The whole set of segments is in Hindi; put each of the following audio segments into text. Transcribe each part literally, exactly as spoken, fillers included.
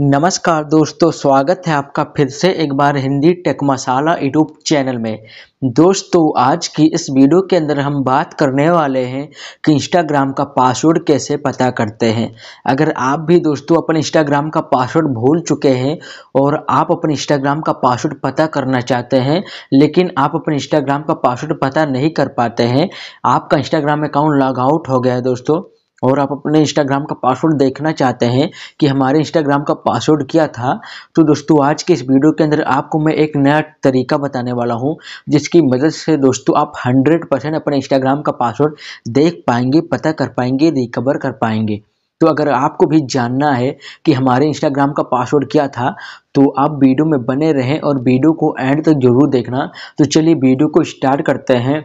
नमस्कार दोस्तों, स्वागत है आपका फिर से एक बार Hindi tech masala YouTube channel में। दोस्तों आज की इस वीडियो के अंदर हम बात करने वाले हैं कि इंस्टाग्राम का पासवर्ड कैसे पता करते हैं। अगर आप भी दोस्तों अपने इंस्टाग्राम का पासवर्ड भूल चुके हैं और आप अपने इंस्टाग्राम का पासवर्ड पता करना चाहते हैं लेकिन आप अपने इंस्टाग्राम का पासवर्ड पता नहीं कर पाते हैं, आपका इंस्टाग्राम अकाउंट लॉग आउट हो गया है दोस्तों और आप अपने इंस्टाग्राम का पासवर्ड देखना चाहते हैं कि हमारे इंस्टाग्राम का पासवर्ड क्या था, तो दोस्तों आज के इस वीडियो के अंदर आपको मैं एक नया तरीका बताने वाला हूं जिसकी मदद से दोस्तों आप सौ परसेंट अपने इंस्टाग्राम का पासवर्ड देख पाएंगे, पता कर पाएंगे, रिकवर कर पाएंगे। तो अगर आपको भी जानना है कि हमारे इंस्टाग्राम का पासवर्ड क्या था तो आप वीडियो में बने रहें और वीडियो को एंड तक जरूर देखना। तो चलिए वीडियो को स्टार्ट करते हैं।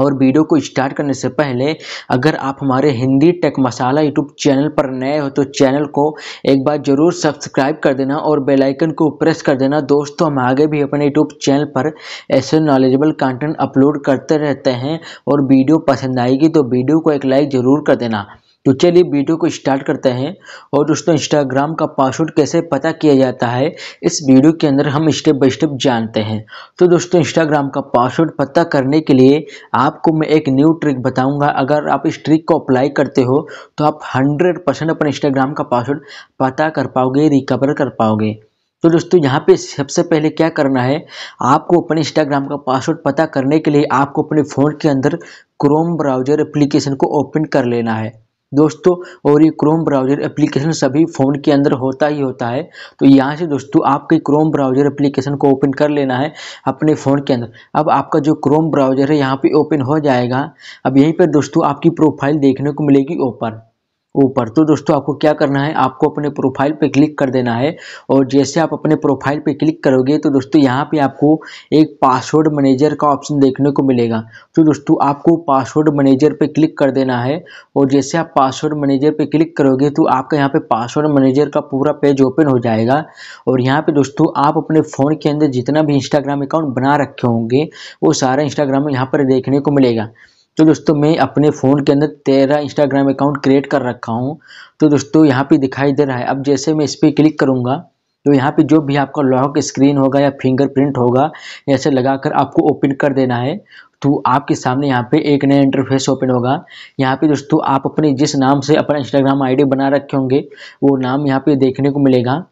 और वीडियो को स्टार्ट करने से पहले अगर आप हमारे Hindi tech masala YouTube channel पर नए हो तो चैनल को एक बार ज़रूर सब्सक्राइब कर देना और बेल आइकन को प्रेस कर देना। दोस्तों हम आगे भी अपने यूट्यूब चैनल पर ऐसे नॉलेजेबल कंटेंट अपलोड करते रहते हैं और वीडियो पसंद आएगी तो वीडियो को एक लाइक ज़रूर कर देना। तो चलिए वीडियो को स्टार्ट करते हैं। और दोस्तों इंस्टाग्राम का पासवर्ड कैसे पता किया जाता है इस वीडियो के अंदर हम स्टेप बाय स्टेप जानते हैं। तो दोस्तों इंस्टाग्राम का पासवर्ड पता करने के लिए आपको मैं एक न्यू ट्रिक बताऊंगा। अगर आप इस ट्रिक को अप्लाई करते हो तो आप सौ परसेंट अपने इंस्टाग्राम का पासवर्ड पता कर पाओगे, रिकवर कर पाओगे। तो दोस्तों यहाँ पे सबसे पहले क्या करना है, आपको अपने इंस्टाग्राम का पासवर्ड पता करने के लिए आपको अपने फ़ोन के अंदर क्रोम ब्राउज़र एप्लीकेशन को ओपन कर लेना है दोस्तों। और ये क्रोम ब्राउज़र एप्लीकेशन सभी फ़ोन के अंदर होता ही होता है। तो यहाँ से दोस्तों आपके क्रोम ब्राउज़र एप्लीकेशन को ओपन कर लेना है अपने फ़ोन के अंदर। अब आपका जो क्रोम ब्राउज़र है यहाँ पे ओपन हो जाएगा। अब यहीं पर दोस्तों आपकी प्रोफाइल देखने को मिलेगी ऊपर ऊपर। तो दोस्तों आपको क्या करना है, आपको अपने प्रोफाइल पे क्लिक कर देना है। और जैसे आप अपने प्रोफाइल पे क्लिक करोगे तो दोस्तों यहाँ पे आपको एक पासवर्ड मैनेजर का ऑप्शन देखने को मिलेगा। तो दोस्तों आपको पासवर्ड मैनेजर पे क्लिक कर देना है। और जैसे आप पासवर्ड मैनेजर पे क्लिक करोगे तो आपका यहाँ पे पासवर्ड मैनेजर का पूरा पेज ओपन हो जाएगा। और यहाँ पर दोस्तों आप अपने फ़ोन के अंदर जितना भी इंस्टाग्राम अकाउंट बना रखे होंगे वो सारा इंस्टाग्राम यहाँ पर देखने को मिलेगा। तो दोस्तों मैं अपने फ़ोन के अंदर तेरह इंस्टाग्राम अकाउंट क्रिएट कर रखा हूँ। तो दोस्तों यहाँ पे दिखाई दे रहा है। अब जैसे मैं इस पर क्लिक करूँगा तो यहाँ पे जो भी आपका लॉक स्क्रीन होगा या फिंगरप्रिंट होगा ऐसे लगाकर आपको ओपन कर देना है। तो आपके सामने यहाँ पे एक नया इंटरफेस ओपन होगा। यहाँ पे दोस्तों आप अपने जिस नाम से अपना इंस्टाग्राम आई डी बना रखे होंगे वो नाम यहाँ पर देखने को मिलेगा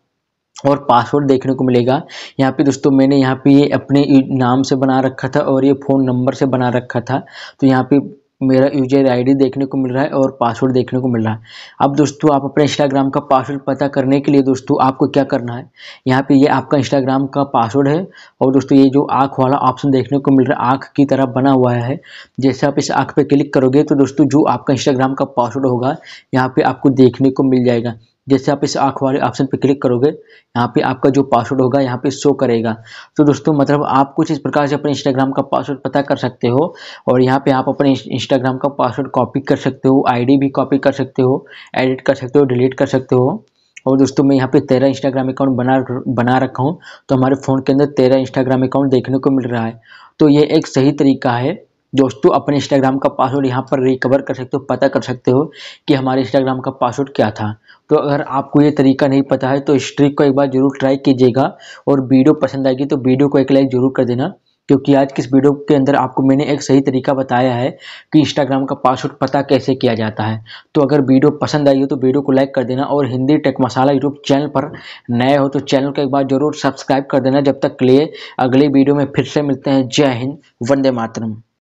और पासवर्ड देखने को मिलेगा। यहाँ पे दोस्तों मैंने यहाँ पे ये अपने नाम से बना रखा था और ये फ़ोन नंबर से बना रखा था। तो यहाँ पे मेरा यूजर आईडी देखने को मिल रहा है और पासवर्ड देखने को मिल रहा है। अब दोस्तों आप अपने इंस्टाग्राम का पासवर्ड पता करने के लिए दोस्तों आपको क्या करना है, यहाँ पे ये आपका इंस्टाग्राम का पासवर्ड है। और दोस्तों ये जो आँख वाला ऑप्शन देखने को मिल रहा है, आँख की तरह बना हुआ है, जैसे आप इस आँख पे क्लिक करोगे तो दोस्तों जो आपका इंस्टाग्राम का पासवर्ड होगा यहाँ पर आपको देखने को मिल जाएगा। जैसे आप इस आँख वाले ऑप्शन पे क्लिक करोगे यहाँ पे आपका जो पासवर्ड होगा यहाँ पे शो करेगा। तो दोस्तों मतलब आप कुछ इस प्रकार से अपने इंस्टाग्राम का पासवर्ड पता कर सकते हो। और यहाँ पे आप अपने इंस्टाग्राम का पासवर्ड कॉपी कर सकते हो, आईडी भी कॉपी कर सकते हो, एडिट कर सकते हो, डिलीट कर सकते हो। और दोस्तों मैं यहाँ पे तेरह इंस्टाग्राम अकाउंट बना बना रखा हूँ तो हमारे फ़ोन के अंदर तेरह इंस्टाग्राम अकाउंट देखने को मिल रहा है। तो ये एक सही तरीका है दोस्तों, अपने इंस्टाग्राम का पासवर्ड यहाँ पर रिकवर कर सकते हो, पता कर सकते हो कि हमारे इंस्टाग्राम का पासवर्ड क्या था। तो अगर आपको ये तरीका नहीं पता है तो इस ट्रिक को एक बार जरूर ट्राई कीजिएगा। और वीडियो पसंद आएगी तो वीडियो को एक लाइक जरूर कर देना, क्योंकि आज की इस वीडियो के अंदर आपको मैंने एक सही तरीका बताया है कि इंस्टाग्राम का पासवर्ड पता कैसे किया जाता है। तो अगर वीडियो पसंद आई हो तो वीडियो को लाइक कर देना और Hindi tech masala YouTube channel पर नए हो तो चैनल को एक बार जरूर सब्सक्राइब कर देना। जब तक के लिए अगले वीडियो में फिर से मिलते हैं। जय हिंद, वंदे मातरम।